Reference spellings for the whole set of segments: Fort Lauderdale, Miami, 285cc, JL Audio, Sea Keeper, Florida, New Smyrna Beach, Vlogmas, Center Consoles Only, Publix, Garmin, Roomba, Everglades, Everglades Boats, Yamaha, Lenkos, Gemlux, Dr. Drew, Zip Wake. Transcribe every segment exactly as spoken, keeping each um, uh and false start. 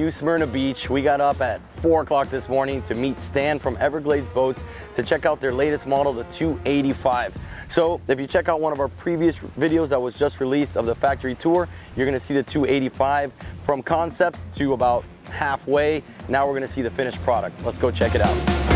U Smyrna Beach. We got up at four o'clock this morning to meet Stan from Everglades Boats to check out their latest model, the two eighty-five. So if you check out one of our previous videos that was just released of the factory tour, you're going to see the two eighty-five from concept to about halfway. Now we're going to see the finished product. Let's go check it out.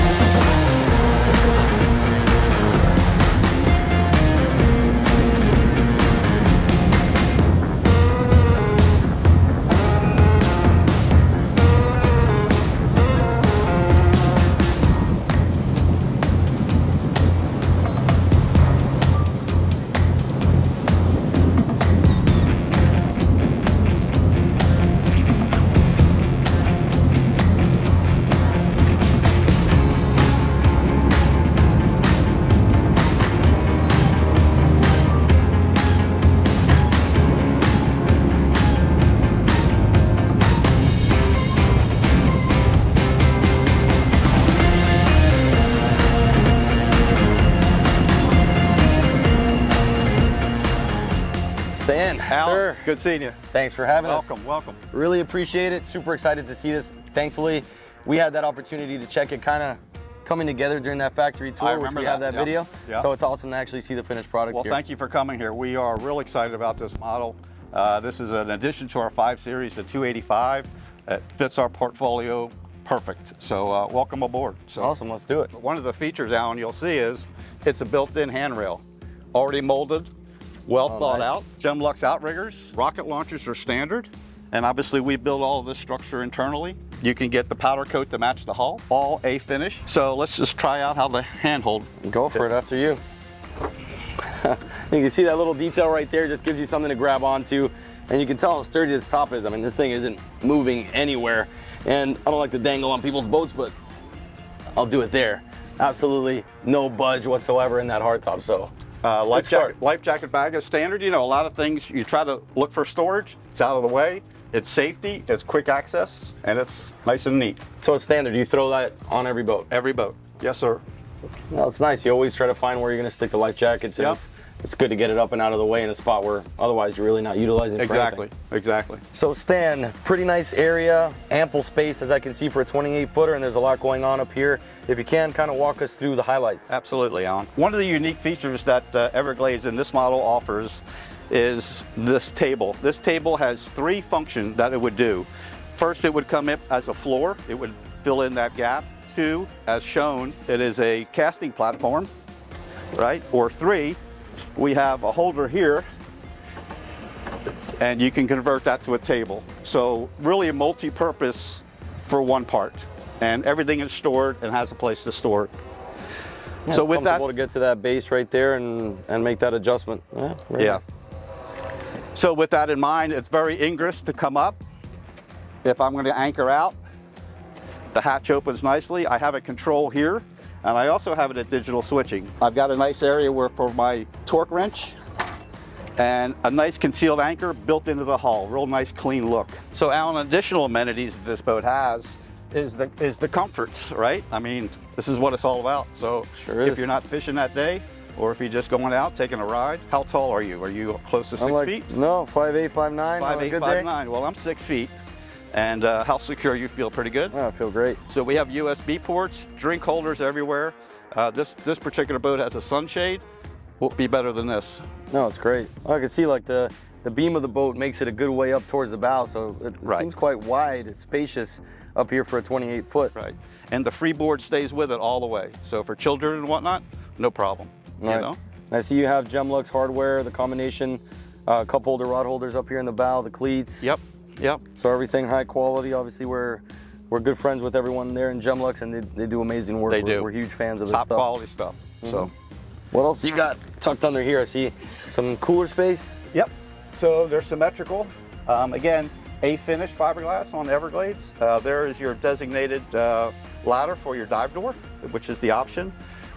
Stan, Al, sir. Good seeing you. Thanks for having welcome, us. Welcome, welcome. Really appreciate it. Super excited to see this. Thankfully, we had that opportunity to check it kind of coming together during that factory tour, which we that. have that yep. video. Yep. So it's awesome to actually see the finished product well, here. Well, thank you for coming here. We are really excited about this model. Uh, this is an addition to our five series, the two eighty-five. It fits our portfolio perfect. So uh, welcome aboard. So awesome, let's do it. One of the features, Alan, you'll see is it's a built-in handrail, already molded. Well oh, thought nice. out. Gemlux outriggers, rocket launchers are standard, and obviously we build all of this structure internally. You can get the powder coat to match the hull, all A finish. So let's just try out how the handhold. Go for it, it after you. You can see that little detail right there, just gives you something to grab onto, and you can tell how sturdy this top is. I mean, this thing isn't moving anywhere, and I don't like to dangle on people's boats, but I'll do it there. Absolutely no budge whatsoever in that hardtop. So. Uh, life, jacket, life jacket bag is standard. You know, a lot of things you try to look for storage, it's out of the way, it's safety, it's quick access, and it's nice and neat. So it's standard, you throw that on every boat? Every boat, yes sir. Well, it's nice, you always try to find where you're gonna stick the life jackets, and yep. it's, it's good to get it up and out of the way in a spot where otherwise you're really not utilizing it for anything. Exactly, exactly. So Stan, pretty nice area, ample space as I can see for a twenty-eight footer, and there's a lot going on up here. If you can, kind of walk us through the highlights. Absolutely, Alan. One of the unique features that uh, Everglades in this model offers is this table. This table has three functions that it would do. First, it would come in as a floor. It would fill in that gap. Two, as shown, it is a casting platform, right? Or three, we have a holder here, and you can convert that to a table. So really a multi-purpose for one part, and everything is stored and has a place to store it. Yeah, so with that, to get to that base right there and and make that adjustment. Yeah. Yeah. Nice. So with that in mind, it's very ingress to come up. If I'm going to anchor out, the hatch opens nicely. I have a control here, and I also have it at digital switching. I've got a nice area where for my torque wrench and a nice concealed anchor built into the hull. Real nice, clean look. So, Alan, additional amenities that this boat has is the is the comforts, right? I mean, this is what it's all about. So, sure if you're not fishing that day, or if you're just going out taking a ride, how tall are you? Are you close to six I'm like, feet? No, five eight, five nine. Five eight, five nine. Well, I'm six feet. And uh, how secure you feel? Pretty good. Oh, I feel great. So we have U S B ports, drink holders everywhere. Uh, this this particular boat has a sunshade. Won't be better than this. No, it's great. I can see like the the beam of the boat makes it a good way up towards the bow, so it right. seems quite wide. It's spacious up here for a twenty-eight foot. Right. And the freeboard stays with it all the way. So for children and whatnot, no problem. Right. You know. I see you have Gemlux hardware, the combination uh, cup holder, rod holders up here in the bow, the cleats. Yep. Yep. So everything high quality. Obviously, we're we're good friends with everyone there in Gemlux, and they, they do amazing work. They do. We're, we're huge fans of this stuff. Top quality stuff. Mm-hmm. So, what else you got tucked under here? I see some cooler space. Yep. So they're symmetrical. Um, again, A finish fiberglass on Everglades. Uh, there is your designated uh, ladder for your dive door, which is the option.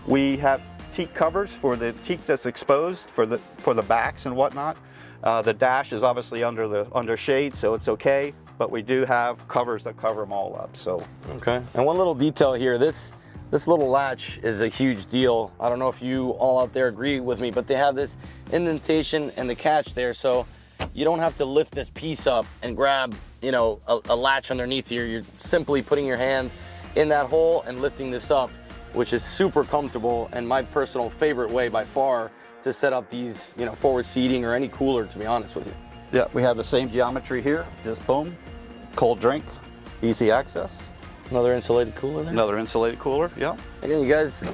We have teak covers for the teak that's exposed for the for the backs and whatnot. Uh, the dash is obviously under the under shade, so it's okay, but we do have covers that cover them all up. So okay. And one little detail here, this this little latch is a huge deal. I don't know if you all out there agree with me, but they have this indentation and the catch there, so you don't have to lift this piece up and grab, you know, a, a latch underneath here. You're simply putting your hand in that hole and lifting this up, which is super comfortable and my personal favorite way by far to set up these, you know, forward seating or any cooler, to be honest with you. Yeah, we have the same geometry here. Just boom, cold drink, easy access. Another insulated cooler there? Another insulated cooler, yeah. Again, you guys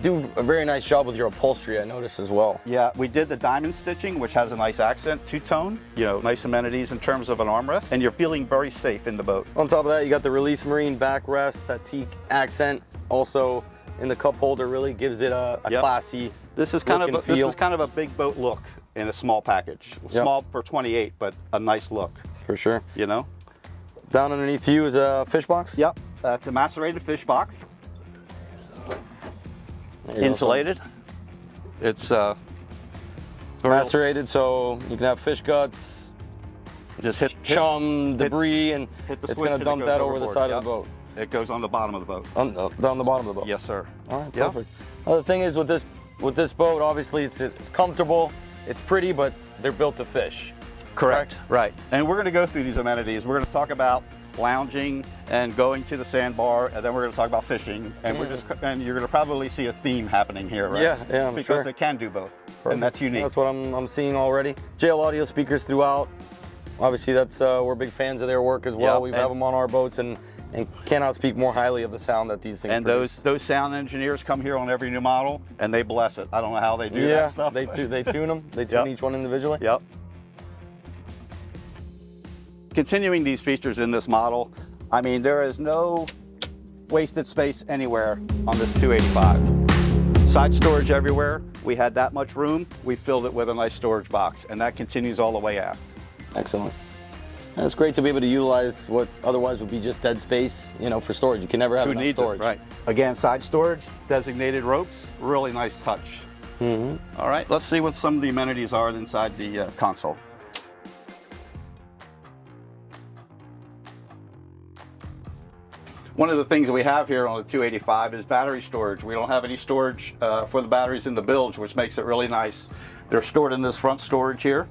do a very nice job with your upholstery, I noticed as well. Yeah, we did the diamond stitching, which has a nice accent, two-tone, you know, nice amenities in terms of an armrest, and you're feeling very safe in the boat. On top of that, you got the Release Marine backrest, that teak accent, also in the cup holder really gives it a, a yep. classy This is kind of a, this is kind of a big boat look in a small package. Yep. Small for twenty-eight, but a nice look. For sure. You know? Down underneath you is a fish box? Yep, that's uh, a macerated fish box. Insulated. Go. It's uh, macerated, so you can have fish guts, just hit chum, hit, debris, hit, and hit it's going to dump it that over the side yep. of the boat. It goes on the bottom of the boat. On the, down the bottom of the boat. Yes, sir. All right, perfect. Yep. Now, the thing is with this with this boat, obviously it's it's comfortable, it's pretty, but they're built to fish. Correct. Correct. Right. And we're going to go through these amenities. We're going to talk about lounging and going to the sandbar, and then we're going to talk about fishing. And yeah. we're just and you're going to probably see a theme happening here, right? Yeah, yeah, I'm because sure. they can do both, Perfect. And that's unique. That's what I'm I'm seeing already. J L Audio speakers throughout. Obviously, that's uh, we're big fans of their work as well. Yeah, we have them on our boats and. and cannot speak more highly of the sound that these things and produce. those those sound engineers come here on every new model and they bless it. I don't know how they do yeah, that stuff. They, tu they tune them, they tune yep. each one individually. Yep. Continuing these features in this model, I mean, there is no wasted space anywhere on this two eighty-five. Side storage everywhere. We had that much room, we filled it with a nice storage box, and that continues all the way out. Excellent. And it's great to be able to utilize what otherwise would be just dead space, you know, for storage. You can never have Who enough needs storage. It, right. Again, side storage, designated ropes, really nice touch. Mm-hmm. All right, let's see what some of the amenities are inside the uh, console. One of the things we have here on the two eighty-five is battery storage. We don't have any storage uh, for the batteries in the bilge, which makes it really nice. They're stored in this front storage here.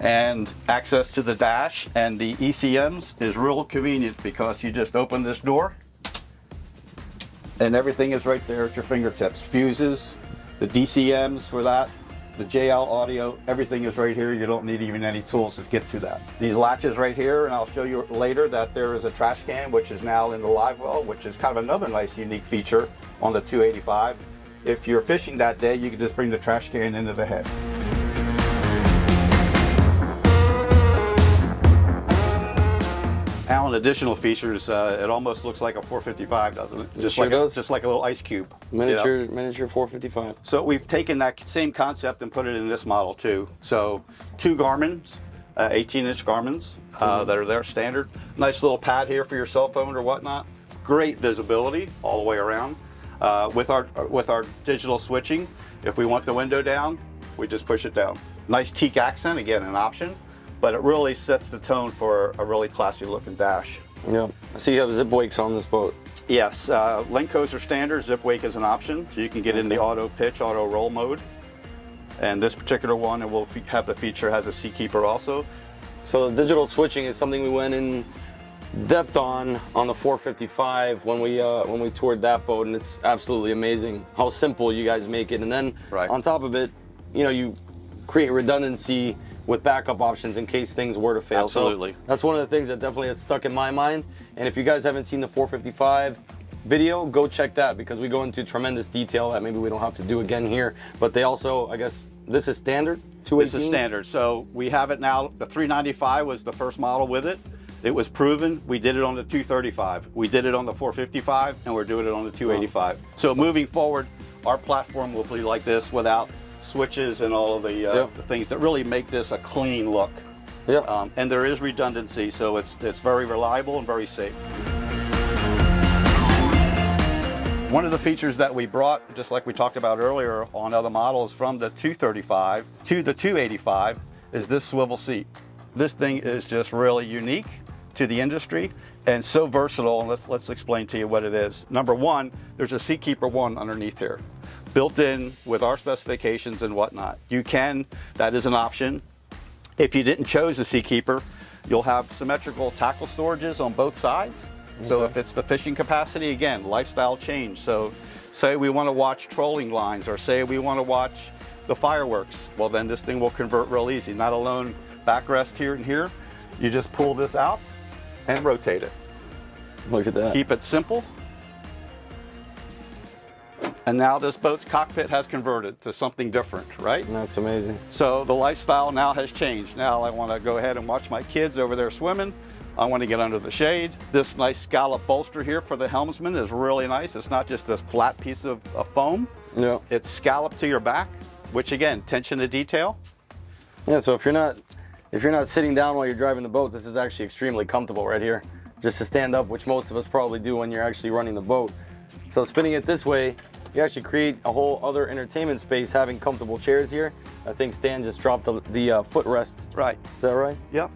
And access to the dash and the E C Ms is real convenient because you just open this door and everything is right there at your fingertips. Fuses, the D C Ms for that, the J L Audio, everything is right here. You don't need even any tools to get to that. These latches right here, and I'll show you later that there is a trash can, which is now in the live well, which is kind of another nice unique feature on the two eighty-five. If you're fishing that day, you can just bring the trash can into the head. Now, on additional features, uh, it almost looks like a four fifty-five, doesn't it? Just sure like does. A, just like a little ice cube. Miniature, you know? Miniature four fifty-five. So we've taken that same concept and put it in this model too. So two Garmin's, uh, eighteen inch Garmin's uh, mm-hmm. that are there standard. Nice little pad here for your cell phone or whatnot. Great visibility all the way around. Uh, with our with our digital switching, if we want the window down, we just push it down. Nice teak accent, again, an option. But it really sets the tone for a really classy looking dash. Yeah, I see you have Zip Wakes on this boat. Yes, uh, Lenkos are standard, Zip Wake is an option. So you can get in the auto pitch, auto roll mode. And this particular one, and we'll have the feature, has a Sea Keeper also. So the digital switching is something we went in depth on, on the four fifty-five when we, uh, when we toured that boat, and it's absolutely amazing how simple you guys make it. And then right. on top of it, you know, you create redundancy with backup options in case things were to fail. Absolutely. So that's one of the things that definitely has stuck in my mind. And if you guys haven't seen the four fifty-five video, go check that, because we go into tremendous detail that maybe we don't have to do again here. But they also, I guess, this is standard? two eighteen? This is standard. So we have it now. The three ninety-five was the first model with it. It was proven. We did it on the two thirty-five. We did it on the four fifty-five, and we're doing it on the two eighty-five. Oh, so moving awesome. forward, our platform will be like this without switches and all of the, uh, yep. the things that really make this a clean look. Yep. Um, and there is redundancy, so it's, it's very reliable and very safe. One of the features that we brought, just like we talked about earlier on other models, from the two thirty-five to the two eighty-five is this swivel seat. This thing is just really unique to the industry and so versatile, and let's, let's explain to you what it is. Number one, there's a Sea Keeper one underneath here, built in with our specifications and whatnot. You can, that is an option, If you didn't choose the Sea Keeper, you'll have symmetrical tackle storages on both sides. Okay. So if it's the fishing capacity, again, lifestyle change. So say we want to watch trolling lines, or say we want to watch the fireworks, well then this thing will convert real easy. Not alone backrest here and here. You just pull this out and rotate it. Look at that. Keep it simple. And now this boat's cockpit has converted to something different, right? That's amazing. So the lifestyle now has changed. Now I want to go ahead and watch my kids over there swimming. I want to get under the shade. This nice scallop bolster here for the helmsman is really nice. It's not just a flat piece of, of foam. Yeah. It's scalloped to your back, which again, attention to detail. Yeah, so if you're not if you're not sitting down while you're driving the boat, this is actually extremely comfortable right here. Just to stand up, which most of us probably do when you're actually running the boat. So spinning it this way, you actually create a whole other entertainment space, having comfortable chairs here. I think Stan just dropped the, the uh, footrest. Right. Is that right? Yep.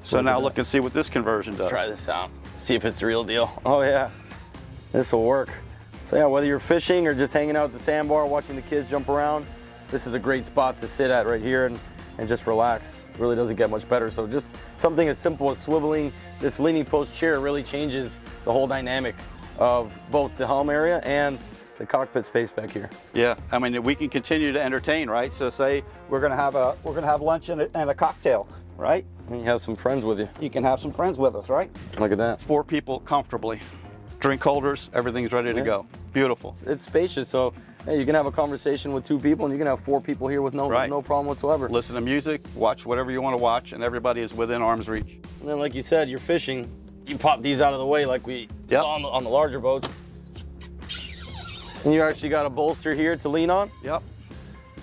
So now look and see what this conversion does. Let's try this out. See if it's the real deal. Oh yeah, this will work. So yeah, whether you're fishing or just hanging out at the sandbar, watching the kids jump around, this is a great spot to sit at right here and, and just relax. It really doesn't get much better. So just something as simple as swiveling this leaning post chair really changes the whole dynamic of both the helm area and the cockpit space back here. Yeah, I mean, we can continue to entertain, right? So say we're gonna have a we're gonna have lunch and a, and a cocktail, right? And you have some friends with you. You can have some friends with us, right? Look at that. Four people comfortably. Drink holders, everything's ready yeah. to go. Beautiful. It's, it's spacious, so hey, you can have a conversation with two people, and you can have four people here with no right. no problem whatsoever. Listen to music, watch whatever you want to watch, and everybody is within arm's reach. And then, like you said, you're fishing. You pop these out of the way like we yep. saw on the, on the larger boats. And you actually got a bolster here to lean on. Yep.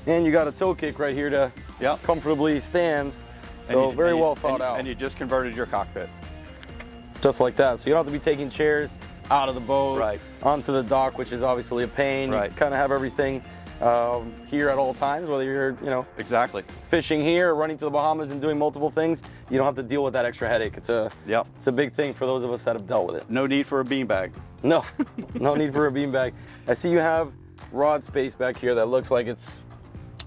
And you got a toe kick right here to yep. comfortably stand. So you, very you, well thought and, out. And you just converted your cockpit. Just like that. So you don't have to be taking chairs out of the boat, right. onto the dock, which is obviously a pain. Right. You kind of have everything um, here at all times, whether you're, you know, exactly fishing here, or running to the Bahamas and doing multiple things. You don't have to deal with that extra headache. It's a, yep. it's a big thing for those of us that have dealt with it. No need for a beanbag. No, no need for a beanbag. I see you have rod space back here that looks like it's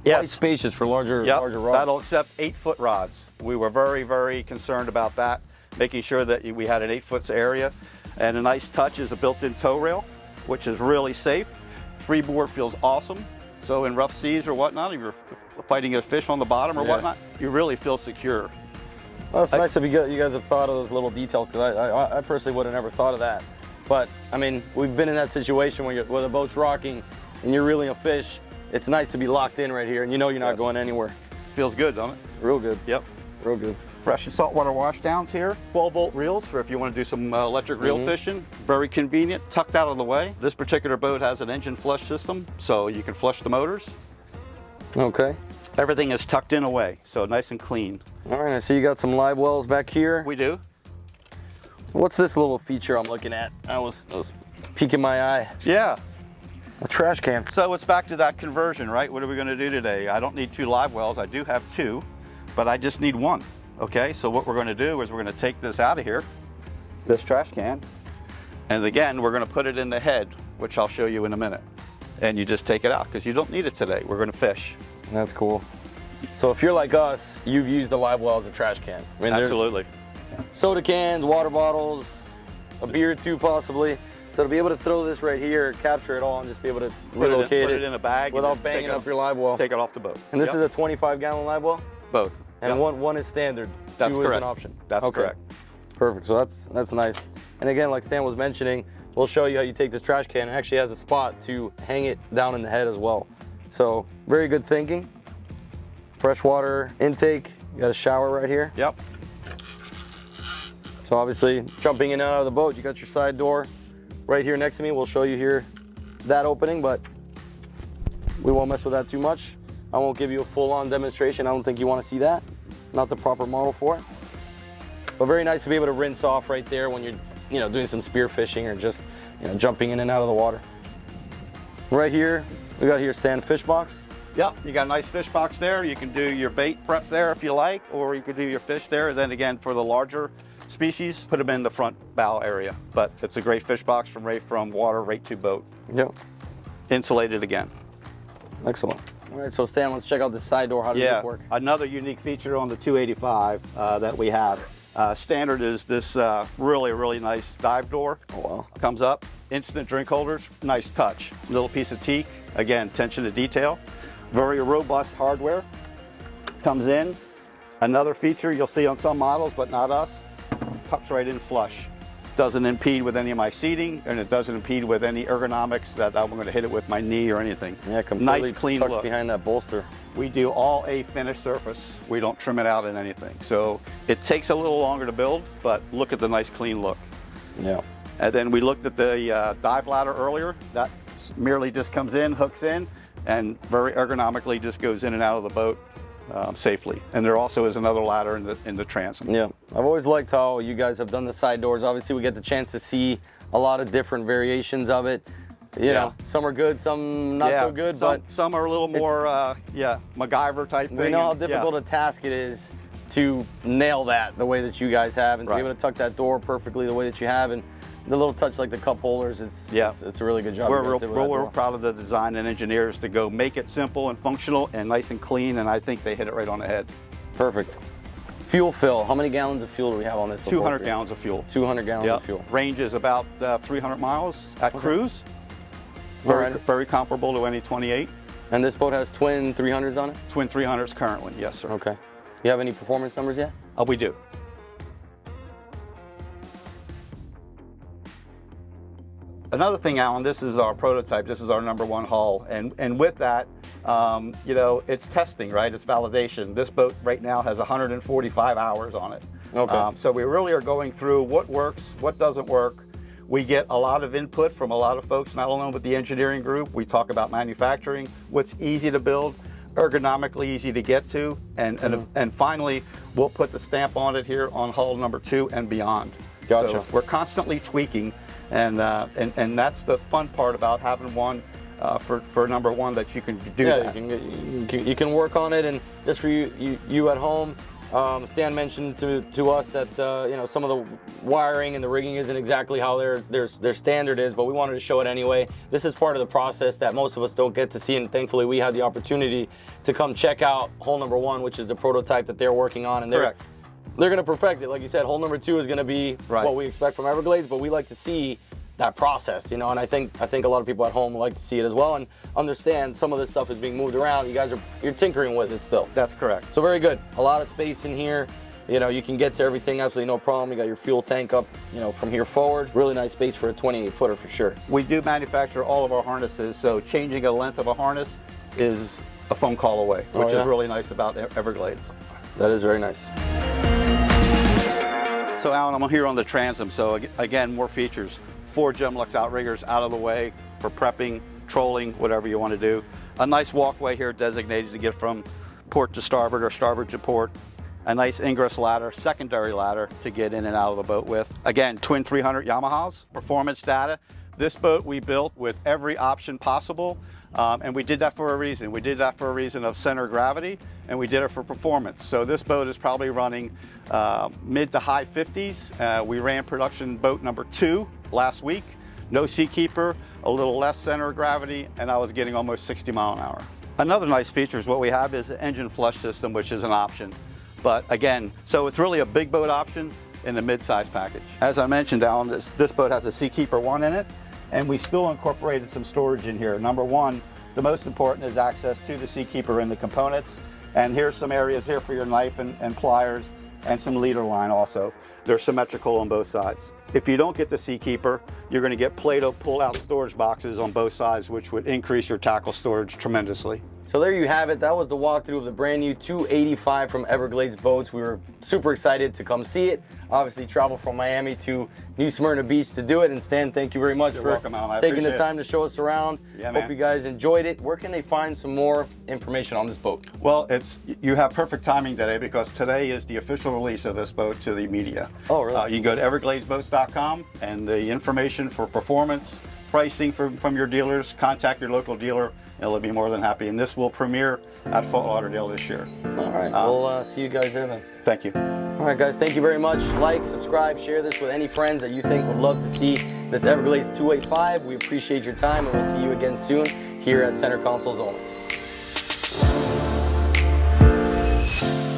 yes. quite spacious for larger, yep. larger rods. That'll accept eight foot rods. We were very, very concerned about that, making sure that we had an eight foot area. And a nice touch is a built-in tow rail, which is really safe. Freeboard feels awesome. So in rough seas or whatnot, if you're fighting a fish on the bottom or yeah. whatnot, you really feel secure. Well, it's I, nice if you guys have thought of those little details, because I, I, I personally would have never thought of that. But I mean, we've been in that situation where, you're, where the boat's rocking and you're reeling a fish. It's nice to be locked in right here, and you know you're not yes. going anywhere. Feels good, doesn't it? Real good. Yep. Real good. Fresh and saltwater washdowns here. twelve volt reels for if you want to do some uh, electric reel mm-hmm. fishing. Very convenient, tucked out of the way. This particular boat has an engine flush system, so you can flush the motors. Okay. Everything is tucked in away, so nice and clean. All right, I see you got some live wells back here. We do. What's this little feature I'm looking at? I was, I was peeking my eye. Yeah. A trash can. So it's back to that conversion, right? What are we going to do today? I don't need two live wells. I do have two, but I just need one. Okay, so what we're going to do is we're going to take this out of here, this trash can, and again, we're going to put it in the head, which I'll show you in a minute. And you just take it out because you don't need it today. We're going to fish. That's cool. So if you're like us, you've used the live well as a trash can. I mean, absolutely. Soda cans, water bottles, a beer or two possibly. So to be able to throw this right here, capture it all, and just be able to put relocate it, in, put it in a bag without banging up off, your live well. Take it off the boat. And this yep. is a twenty-five gallon live well? Both. And yep. one one is standard, that's two correct. Is an option. That's okay. correct. Perfect, so that's that's nice. And again, like Stan was mentioning, we'll show you how you take this trash can. It actually has a spot to hang it down in the head as well. So very good thinking. Freshwater intake, you got a shower right here. Yep. So obviously, jumping in and out of the boat, you got your side door right here next to me. We'll show you here that opening, but we won't mess with that too much. I won't give you a full-on demonstration. I don't think you want to see that. Not the proper model for it. But very nice to be able to rinse off right there when you're, you know, doing some spear fishing or just, you know, jumping in and out of the water. Right here, we got here stand fish box. Yep, you got a nice fish box there. You can do your bait prep there if you like, or you could do your fish there. Then again, for the larger species, put them in the front bow area. But it's a great fish box from right from water right to boat. Yep. Insulated again. Excellent. All right, so Stan, let's check out this side door. How does yeah, this work? Another unique feature on the two eighty-five uh, that we have. Uh, standard is this uh, really, really nice dive door. Oh, wow. Comes up, instant drink holders, nice touch. Little piece of teak, again, attention to detail. Very robust hardware, comes in. Another feature you'll see on some models, but not us, tucks right in flush. Doesn't impede with any of my seating, and it doesn't impede with any ergonomics that I'm going to hit it with my knee or anything. Yeah, completely nice, clean tucks look behind that bolster. We do all a finished surface. We don't trim it out in anything. So it takes a little longer to build, but look at the nice clean look. Yeah. And then we looked at the uh, dive ladder earlier. That merely just comes in, hooks in, and very ergonomically just goes in and out of the boat um, safely. And there also is another ladder in the, in the transom. Yeah. I've always liked how you guys have done the side doors. Obviously, we get the chance to see a lot of different variations of it. You yeah. know, some are good, some not yeah. so good, some, but some are a little more, uh, yeah, MacGyver type thing. We know how difficult yeah. a task it is to nail that the way that you guys have, and right. to be able to tuck that door perfectly the way that you have, and the little touch like the cup holders, it's yeah. it's, it's a really good job. We're real, real, we're proud of the design and engineers to go make it simple and functional and nice and clean, and I think they hit it right on the head. Perfect. Fuel fill. How many gallons of fuel do we have on this? two hundred gallons of fuel. two hundred gallons yeah. of fuel. Range is about uh, three hundred miles at okay. cruise. Very, very comparable to any twenty-eight. And this boat has twin three hundreds on it? Twin three hundreds currently, yes, sir. Okay. You have any performance numbers yet? Uh, we do. Another thing, Alan, this is our prototype. This is our number one hull. And, and with that, um, you know, it's testing, right? It's validation. This boat right now has one hundred forty-five hours on it. Okay. Um, so we really are going through what works, what doesn't work. We get a lot of input from a lot of folks, not alone with the engineering group. We talk about manufacturing, what's easy to build, ergonomically easy to get to, and, mm-hmm. and, and finally, we'll put the stamp on it here on hull number two and beyond. Gotcha. So we're constantly tweaking, and, uh, and, and that's the fun part about having one uh, for, for number one that you can do yeah, that. You can, you can, you can work on it, and just for you, you, you at home, Um, Stan mentioned to, to us that uh, you know, some of the wiring and the rigging isn't exactly how their, their, their standard is, but we wanted to show it anyway. This is part of the process that most of us don't get to see, and thankfully we had the opportunity to come check out hull number one, which is the prototype that they're working on, and they're, Correct. they're going to perfect it. Like you said, hull number two is going to be right. what we expect from Everglades, but we like to see that process, you know, and I think I think a lot of people at home like to see it as well and understand some of this stuff is being moved around. You guys are you're tinkering with it still. That's correct. So very good. A lot of space in here. You know, you can get to everything absolutely no problem. You got your fuel tank up, you know, from here forward. Really nice space for a twenty-eight footer for sure. We do manufacture all of our harnesses, so changing a length of a harness is a phone call away, which oh, yeah. is really nice about Everglades. That is very nice. So Alan, I'm here on the transom. So again, more features. Four Gemlux outriggers out of the way for prepping, trolling, whatever you want to do. A nice walkway here designated to get from port to starboard or starboard to port. A nice ingress ladder, secondary ladder to get in and out of the boat with. Again, twin three hundred Yamahas, performance data. This boat we built with every option possible, um, and we did that for a reason. We did that for a reason of center of gravity, and we did it for performance. So this boat is probably running uh, mid to high fifties. Uh, we ran production boat number two last week. No Sea Keeper, a little less center of gravity, and I was getting almost sixty mile an hour. Another nice feature is what we have is the engine flush system, which is an option. But again, so it's really a big boat option in the mid-size package. As I mentioned, Alan, this, this boat has a Sea Keeper one in it, and we still incorporated some storage in here. Number one, the most important is access to the Sea Keeper and the components. And here's some areas here for your knife and, and pliers, and some leader line also. They're symmetrical on both sides. If you don't get the Sea Keeper, you're going to get Play-Doh pull-out storage boxes on both sides, which would increase your tackle storage tremendously. So there you have it. That was the walkthrough of the brand new two eighty-five from Everglades Boats. We were super excited to come see it. Obviously, travel from Miami to New Smyrna Beach to do it. And Stan, thank you very much you're for welcome, Alan. I taking the time it. to show us around. Yeah, Hope man. you guys enjoyed it. Where can they find some more information on this boat? Well, it's you have perfect timing today because today is the official release of this boat to the media. Oh, really? Uh, you can go to everglades boats dot com. And the information for performance, pricing from, from your dealers, contact your local dealer, and they'll be more than happy. And this will premiere at Fort Lauderdale this year. All right, um, we'll uh, see you guys there then. Thank you. All right, guys, thank you very much. Like, subscribe, share this with any friends that you think would love to see this Everglades two eighty-five. We appreciate your time, and we'll see you again soon here at Center Consoles Only. Bye.